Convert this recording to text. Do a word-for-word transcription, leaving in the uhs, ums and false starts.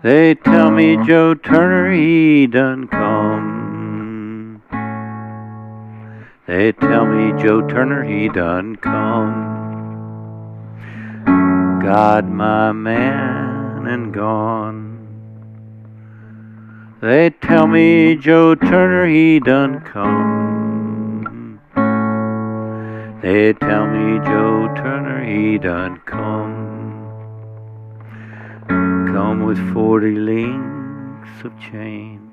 They tell me Joe Turner, he done come. They tell me Joe Turner, he done come. Got my man and gone. They tell me Joe Turner, he done come. They tell me Joe Turner, he done come. Come with forty links of chain.